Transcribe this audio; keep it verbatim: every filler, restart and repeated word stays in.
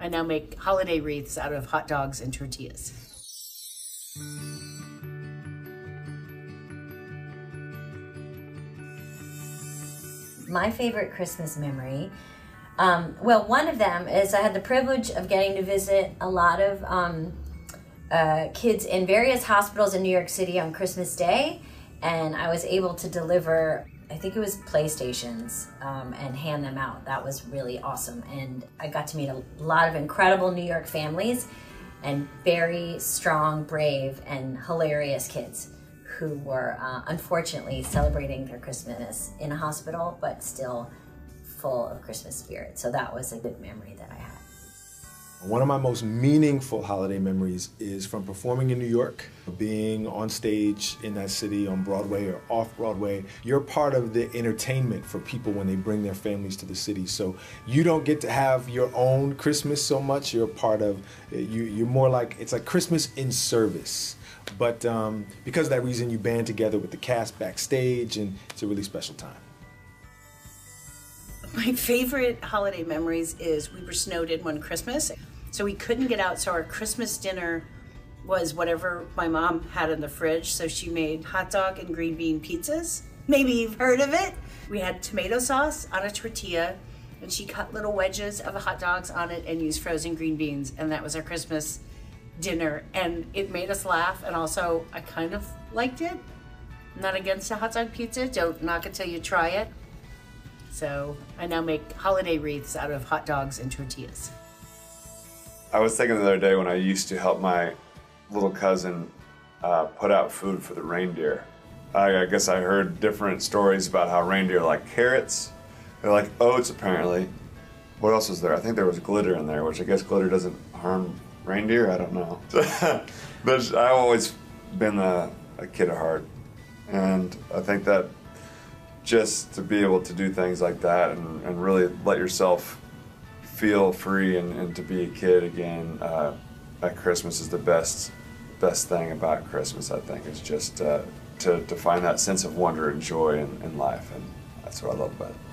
I now make holiday wreaths out of hot dogs and tortillas. My favorite Christmas memory, um, well, one of them is I had the privilege of getting to visit a lot of um, uh, kids in various hospitals in New York City on Christmas Day, and I was able to deliver, I think it was PlayStations, um, and hand them out. That was really awesome, and I got to meet a lot of incredible New York families and very strong, brave, and hilarious kids who were uh, unfortunately celebrating their Christmas in a hospital, but still full of Christmas spirit. So that was a good memory that I had. One of my most meaningful holiday memories is from performing in New York, being on stage in that city on Broadway or off-Broadway. You're part of the entertainment for people when they bring their families to the city. So you don't get to have your own Christmas so much. You're part of, you, you're more like, it's like Christmas in service. But um, because of that reason, you band together with the cast backstage, and it's a really special time. My favorite holiday memories is we were snowed in one Christmas, so we couldn't get out, so our Christmas dinner was whatever my mom had in the fridge, so she made hot dog and green bean pizzas. Maybe you've heard of it. We had tomato sauce on a tortilla, and she cut little wedges of hot dogs on it and used frozen green beans, and that was our Christmas dinner, and it made us laugh, and also I kind of liked it. I'm not against a hot dog pizza, don't knock it till you try it. So I now make holiday wreaths out of hot dogs and tortillas. I was thinking the other day when I used to help my little cousin uh, put out food for the reindeer. I, I guess I heard different stories about how reindeer like carrots. They're like oats, apparently. What else was there? I think there was glitter in there, which I guess glitter doesn't harm reindeer, I don't know. But I've always been a, a kid at heart, and I think that just to be able to do things like that and, and really let yourself feel free and, and to be a kid again uh, at Christmas is the best best thing about Christmas, I think, is just uh, to, to find that sense of wonder and joy in, in life, and that's what I love about it.